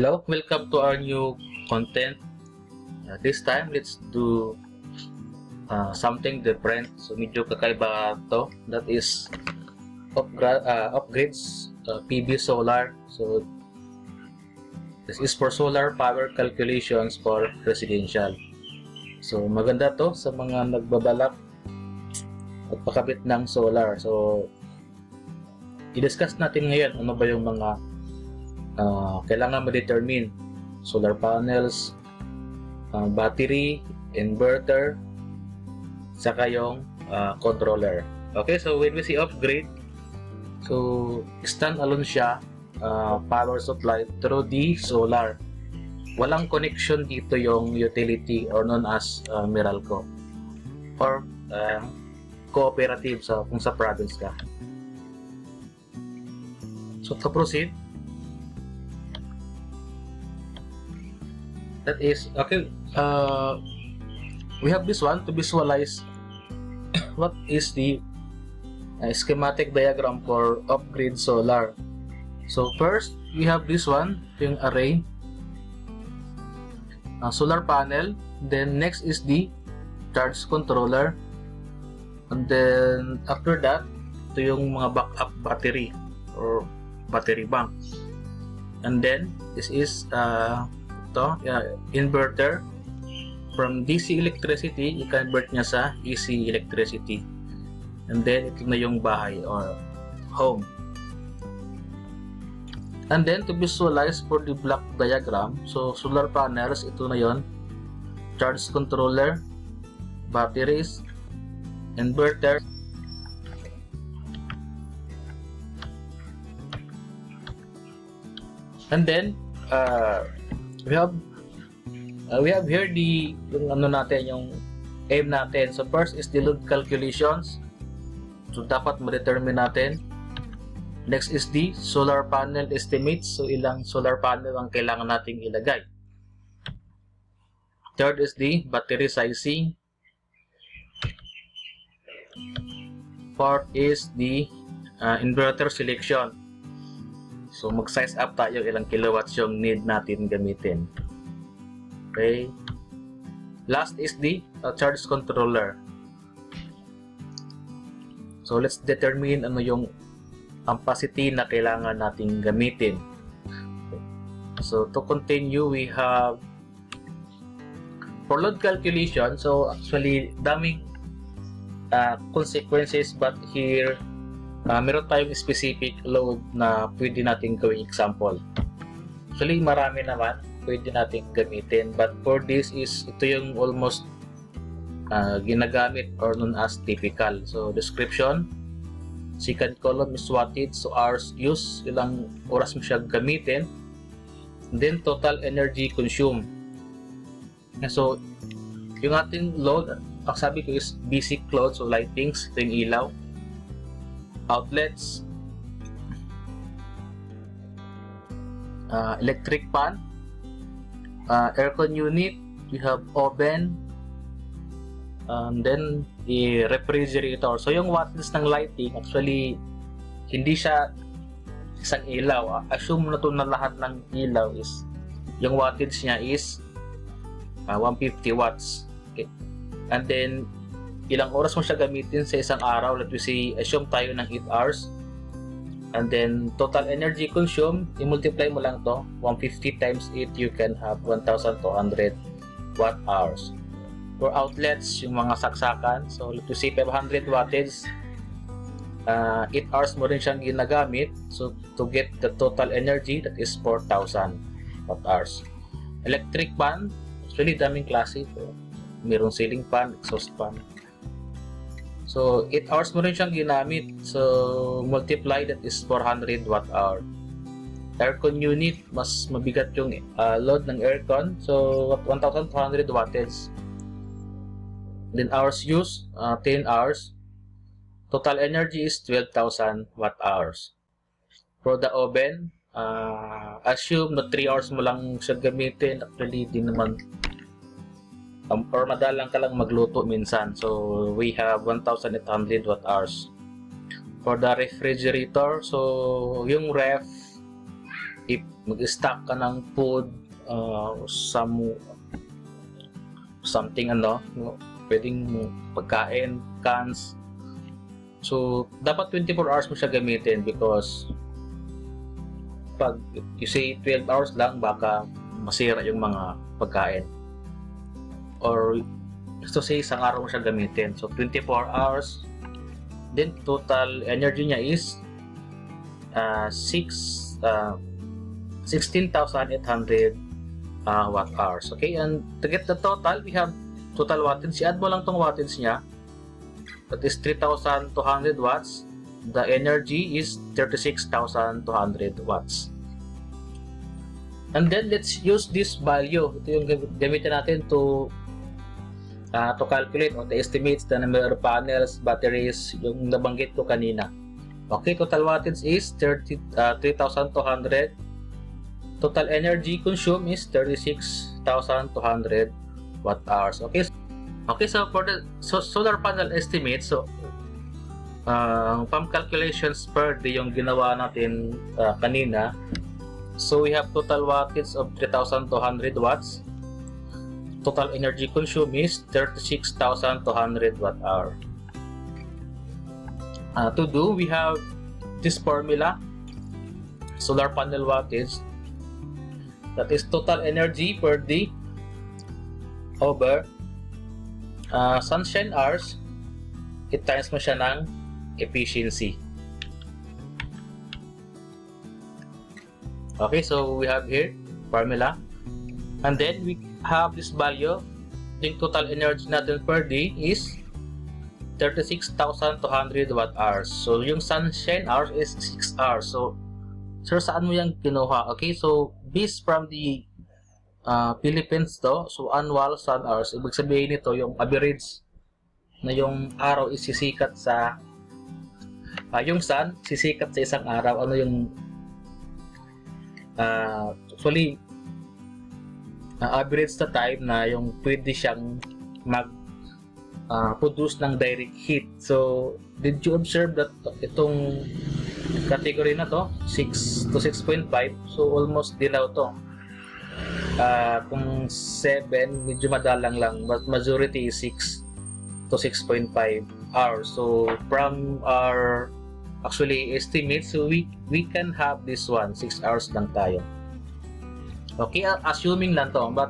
Hello, welcome to our new content. This time let's do something different. So medyo kakaiba to, that is upgrades PV solar. So this is for solar power calculations for residential. So maganda to sa mga nagbabalak pagpakabit ng solar. So i-discuss natin ngayon ano ba yung mga kailangan ma-determine: solar panels, battery, inverter, saka yung controller. Okay, so when we see upgrade, so stand-alone siya, power supply through the solar. Walang connection dito yung utility or known as Meralco or cooperative sa kung sa province ka. So to proceed, that is okay. We have this one to visualize what is the schematic diagram for off-grid solar. So first we have this one, yung array, solar panel. Then next is the charge controller, and then after that ito yung mga backup battery or battery bank. And then this is inverter. From DC electricity, i-convert niya sa AC electricity. And then ito na yung bahay or home. And then to visualize for the block diagram, so solar panels, ito na yon, charge controller, batteries, inverter. And then we have here the yung aim natin. So first is the load calculations, so dapat ma-determine natin. Next is the solar panel estimates, so ilang solar panel ang kailangan nating ilagay. Third is the battery sizing. Fourth is the inverter selection. So mag-size up tayo ilang kilowatts yung need natin gamitin. Okay. Last is the charge controller. So let's determine ano yung ampacity na kailangan nating gamitin. Okay. So to continue, we have for load calculation. So actually daming consequences, but here meron tayong specific load na pwede nating gawing example. Actually, marami naman pwede nating gamitin, but for this is ito yung almost ginagamit or known as typical. So description, second column is wattage, so hours used, ilang oras mo siya gamitin. Then total energy consumed. So yung ating load, ang sabi ko is basic load, so lightings, ito yung ilaw, outlets, electric pan, aircon unit, we have oven, and then the refrigerator. So yung wattage ng lighting, actually hindi siya isang ilaw. Assume na to na lahat ng ilaw is yung wattage niya is 150 watts. Okay. And then ilang oras mo siya gamitin sa isang araw, let me say, assume tayo ng 8 hours. And then total energy consumed, i-multiply mo lang to, 150 times 8, you can have 1,200 watt hours. For outlets, yung mga saksakan, so let me say 500 wattage, 8 hours mo rin siyang ginagamit, so to get the total energy, that is 4,000 watt hours. Electric pan, actually daming klase, mayroong ceiling pan, exhaust pan. So 8 hours mo rin siyang ginamit, so multiply, that is 400 watt hour. Aircon unit, mas mabigat yung load ng aircon, so 1,200 wattage. Then hours used, 10 hours. Total energy is 12,000 watt hours. For the oven, assume na 3 hours mo lang siya gamitin, actually di naman or madalang ka lang magluto minsan. So we have 1,800 watt hours. For the refrigerator, so yung ref, if mag-stock ka ng food, something ano, pwedeng pagkain, cans. So, dapat 24 hours mo siya gamitin because pag you say 12 hours lang, baka masira yung mga pagkain. Or, just to say, isang araw mo siya gamitin. So, 24 hours. Then, total energy niya is 16,800 watt hours. Okay, and to get the total, we have total wattage. I-add mo lang tong wattage niya. That is 3,200 watts. The energy is 36,200 watts. And then let's use this value. Ito yung gamitin natin to calculate or to estimate the number of panels, batteries, yung nabanggit ko kanina. Okay, total wattage is 3,200. Total energy consumed is 36,200 watt hours. Okay. Okay, so for the solar panel estimate, so pump calculations per day yung ginawa natin kanina. So we have total wattage of 3,200 watts. Total energy consumed is 36,200 watt hour. To do, we have this formula: solar panel wattage, that is total energy per day over sunshine hours, it times mo siya ng efficiency. Okay, so we have here formula, and then we have this value. The total energy natin per day is 36,200 watt hours. So yung sunshine hours is 6 hours. So saan mo yung kinuha? Okay, so based from the Philippines to, so annual sun hours, ibig sabihin nito yung average na yung araw is sisikat sa yung sun sisikat sa isang araw, ano yung actually average na time na yung pwede siyang mag produce ng direct heat. So did you observe that itong category na to 6 to 6.5, so almost dilaw to. Kung 7, medyo madalang lang, but majority is 6 to 6.5 hours. So from our actually estimates, so we can have this one, 6 hours lang tayo. Okay, assuming lang to, but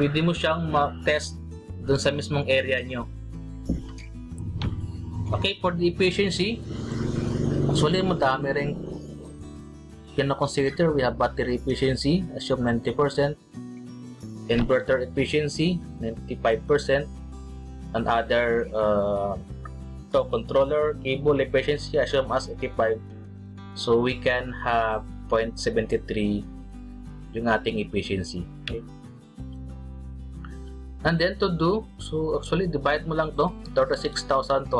pwede mo siyang ma-test dun sa mismong area nyo. Okay, for the efficiency, actually madami rin can consider. We have battery efficiency, assume 90%, inverter efficiency 95%, and other controller cable efficiency assume as 85. So we can have 0.73 yung ating efficiency. Okay. And then to do, so actually divide mo lang to 36,200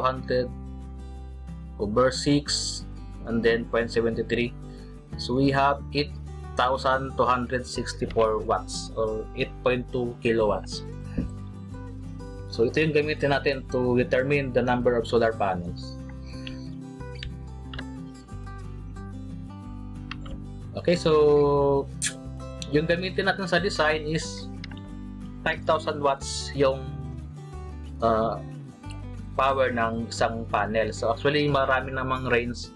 over 6 and then 0.73. So we have 8,264 watts or 8.2 kilowatts. So ito yung gamitin natin to determine the number of solar panels. Okay, so yung gamitin natin sa design is 5,000 watts yung power ng isang panel. So actually marami namang range.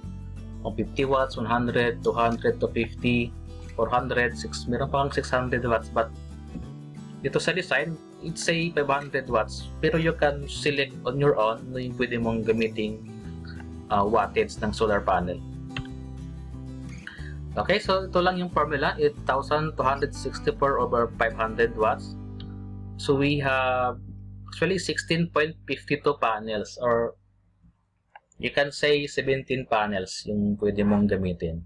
50 watts, 100, 200, 250, 400, 6, meron pa kang 600 watts, but dito sa design, it's say 500 watts, pero you can select on your own na yung pwede mong gamitin wattage ng solar panel. Okay, so ito lang yung formula, 8,264 over 500 watts. So we have actually 16.52 panels, or you can say 17 panels yung pwede mong gamitin.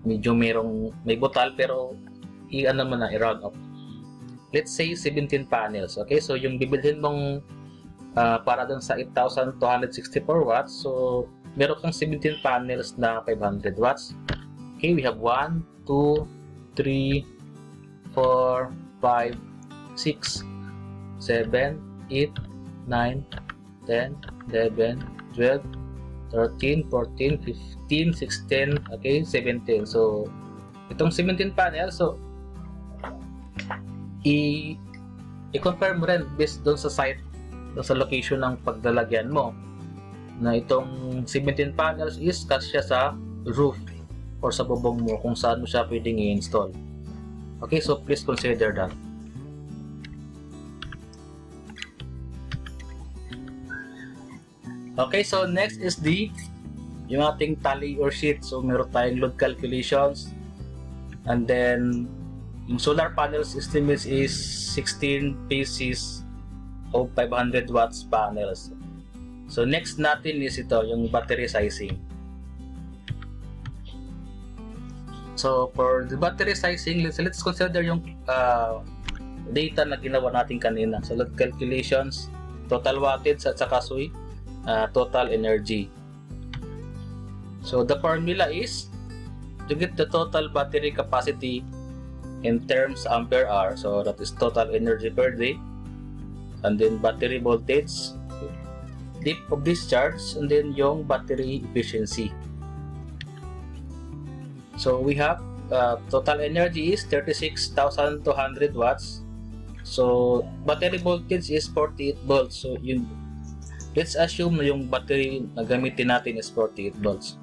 Medyo may butal, pero i-ano mo na, i-round up. Let's say 17 panels. Okay, so yung bibilhin mong para dun sa 8,264 watts, so meron kang 17 panels na 500 watts. Okay, we have 1, 2, 3, 4, 5, 6, 7, 8, 9, 10, 11, 12, 13, 14, 15, 16, okay, 17. So itong 17 panel, so i-confirm mo rin based doon sa site, doon sa location ng paglalagyan mo, na itong 17 panels is kasya sa roof or sa bubong mo kung saan mo siya pwedeng i-install. Okay, so please consider that. Okay, so next is the yung ating tally or sheet. So meron tayong load calculations, and then yung solar panels estimates is 16 pieces of 500 watts panels. So next natin is ito, yung battery sizing. So for the battery sizing, let's consider yung data na ginawa natin kanina. So load calculations, total wattage at saka total energy. So the formula is to get the total battery capacity in terms ampere hour, so that is total energy per day, and then battery voltage, depth of discharge, and then yung battery efficiency. So we have total energy is 36,200 watts. So battery voltage is 48 volts. So yun, let's assume yung battery na gamitin natin is 48 volts.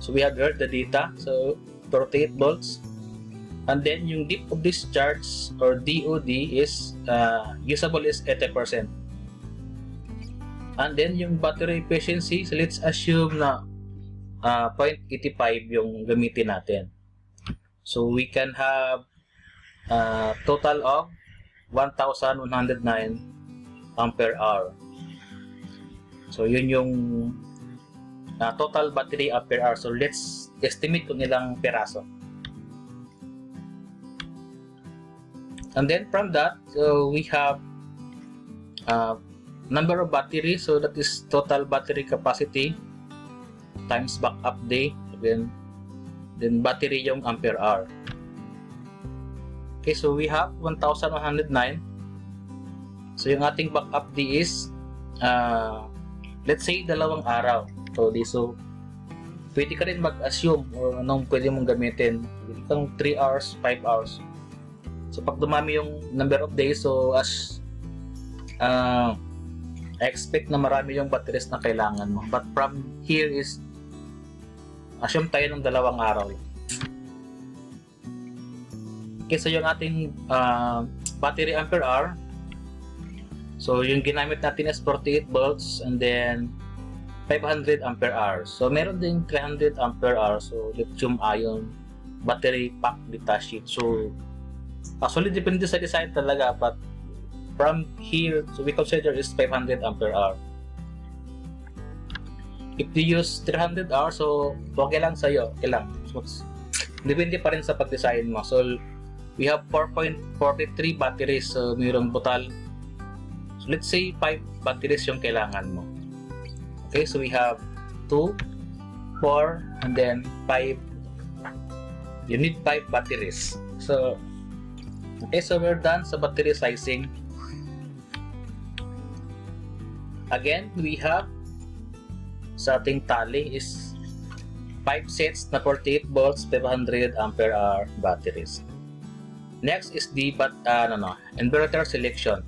So we have heard the data, so 48 volts. And then yung depth of discharge or DOD is usable is 80%. And then yung battery efficiency, so let's assume na 0.85 yung gamitin natin. So we can have total of 1,109 ampere hour. So yun yung total battery ampere hour. So let's estimate kung ilang peraso. And then from that, so we have number of battery. So that is total battery capacity times backup day, then battery yung ampere hour. Okay, so we have 1,109. So yung ating backup day is let's say 2 araw. So pwede ka rin mag-assume o anong pwede mong gamitin. Pwede kang 3 hours, 5 hours. So pag dumami yung number of days, so as I expect na marami yung batteries na kailangan mo. But from here is assume tayo ng 2 araw. Okay, so yung ating battery ampere hour, so yung ginamit natin is 48 volts and then 500 ampere hours. So meron din 300 ampere hours. So lithium ion battery pack data sheet. So actually depende sa design talaga, but from here so we consider is 500 ampere hour. If you use 300 hours, so okay lang sa'yo, okay lang. So depende pa rin sa pag-design mo. So we have 4.43 batteries. So mayroong total, so let's say 5 batteries yung kailangan mo. Okay, so we have 2, 4, and then 5. You need 5 batteries. So okay, so we're done sa battery sizing. Again, we have sa ating tally is 5 sets na 48 volts 500 ampere hour batteries. Next is the inverter selection.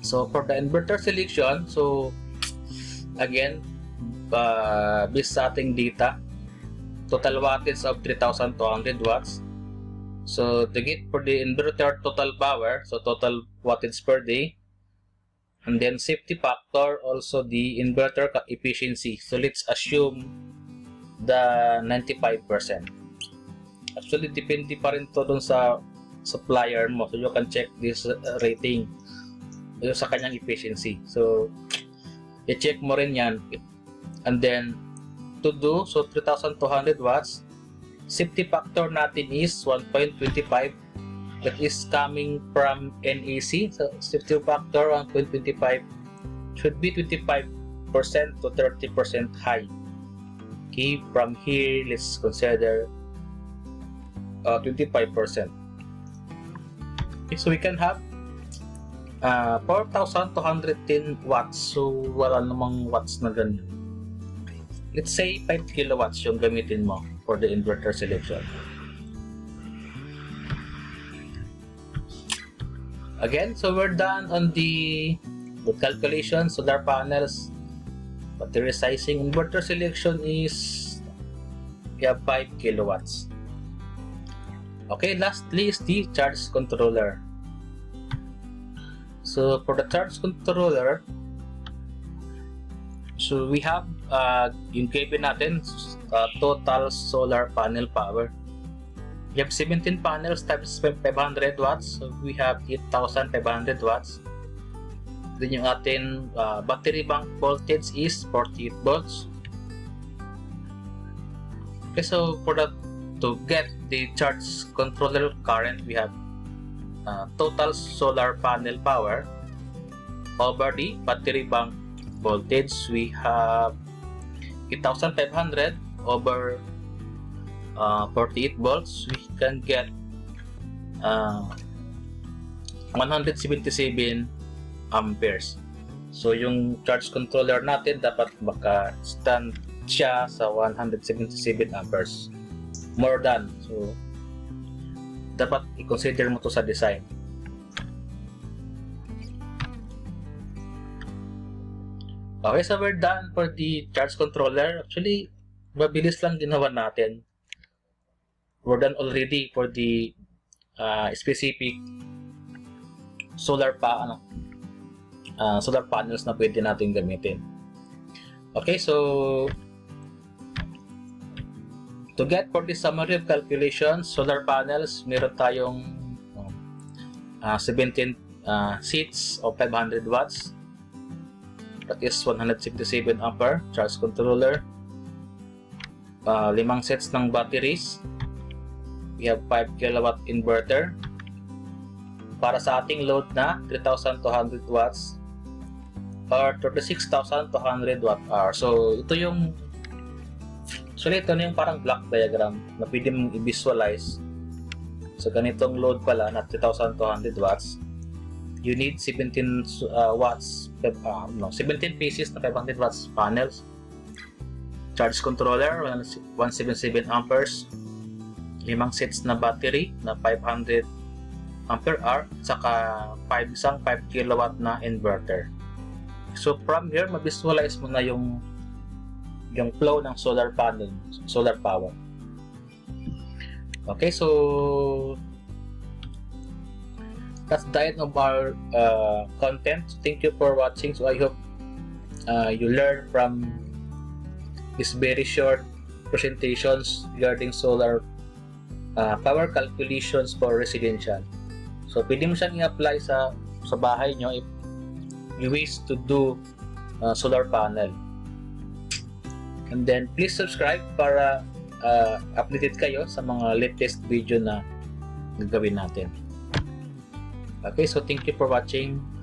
So for the inverter selection, so again based sa ating data, total wattage of 3,200 watts. So to get for the inverter total power, so total wattage per day, and then safety factor, also the inverter efficiency. So let's assume the 95%. Actually depende pa rin to dun sa supplier mo. So you can check this rating sa kanyang efficiency. So i-check mo rin yan. And then to do, so 3,200 watts. Safety factor natin is 1.25. That is coming from NEC. So safety factor 1.25 should be 25% to 30% high. Okay, from here let's consider 25%. Okay, so we can have 4,210 watts. So wala namang watts na ganyan. Let's say 5 kilowatts yung gamitin mo for the inverter selection. Again, so we're done on the calculation, solar panels, battery sizing, inverter selection is we have 5 kilowatts. Okay, lastly is the charge controller. So for the charge controller, so we have yung KB natin, total solar panel power. We have 17 panels times 500 watts. So we have 8,500 watts. Then yung ating battery bank voltage is 48 volts. Okay, so for that, to get the charge controller current, we have total solar panel power over the battery bank voltage. We have 8,500 over 48 volts, we can get 177 amperes. So yung charge controller natin dapat maka-stand siya sa 177 amperes more than. So dapat i-consider mo to sa design. Okay, so we're done for the charge controller. Actually, mabilis lang ginawa natin. We're done already for the specific solar panels na pwede natin gamitin. Okay, so to get for the summary of calculations, solar panels, meron tayong 17 seats of 500 watts. That is 167 ampere charge controller. 5 sets ng batteries. We have 5 kilowatt inverter para sa ating load na 3,200 watts or 36,200 watt hour. So ito yung parang block diagram na pwede mong i-visualize. So ganitong load pala na 3,200 watts, you need 17 pieces na 500 watts panels, charge controller 177 amperes, 5 sets na battery na 500 ampere hour, saka 5 kilowatt na inverter. So from here, ma-visualize mo na yung flow ng solar panel, solar power. Okay, so that's the end of our content. Thank you for watching. So I hope you learn from this very short presentations regarding solar power calculations for residential. So pwede mo siyang i-apply sa bahay nyo if you wish to do solar panel. And then please subscribe para updated kayo sa mga latest video na gagawin natin. Okay, so thank you for watching.